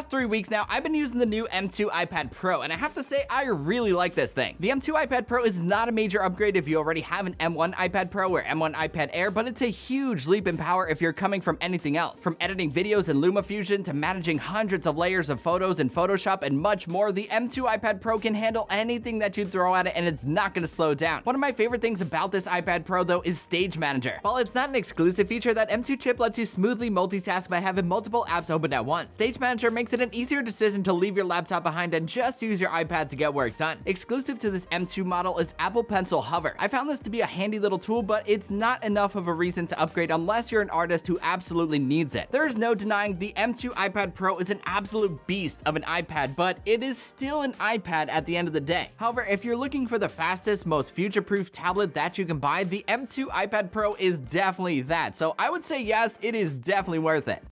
past 3 weeks now, I've been using the new M2 iPad Pro, and I have to say, I really like this thing. The M2 iPad Pro is not a major upgrade if you already have an M1 iPad Pro or M1 iPad Air, but it's a huge leap in power if you're coming from anything else. From editing videos in LumaFusion to managing hundreds of layers of photos in Photoshop and much more, the M2 iPad Pro can handle anything that you throw at it, and it's not going to slow down. One of my favorite things about this iPad Pro, though, is Stage Manager. While it's not an exclusive feature, that M2 chip lets you smoothly multitask by having multiple apps open at once. Stage Manager makes it an easier decision to leave your laptop behind and just use your iPad to get work done. Exclusive to this M2 model is Apple Pencil Hover. I found this to be a handy little tool, but it's not enough of a reason to upgrade unless you're an artist who absolutely needs it. There is no denying the M2 iPad Pro is an absolute beast of an iPad, but it is still an iPad at the end of the day. However, if you're looking for the fastest, most future-proof tablet that you can buy, the M2 iPad Pro is definitely that. So I would say yes, it is definitely worth it.